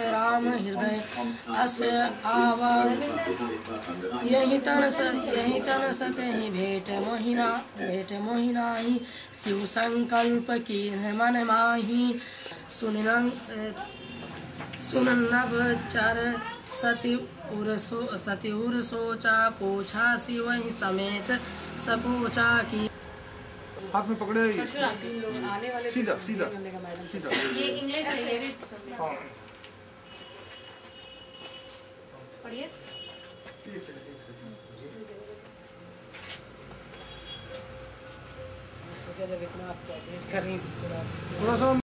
राम हृदय अस आवार यही तरस तेहि भेट मोहिनाहि शिव संकल्प की मन माही सुन नभ चर सतिउर सोचा पोछा शिव समेत सपोचा की हाथ में पकड़े तीन लोग आने वाले सीधा सीधा सीधा ये इंग्लिश है पढ़िए सोचा जब इतना आप अपडेट कर रही थी थोड़ा सा।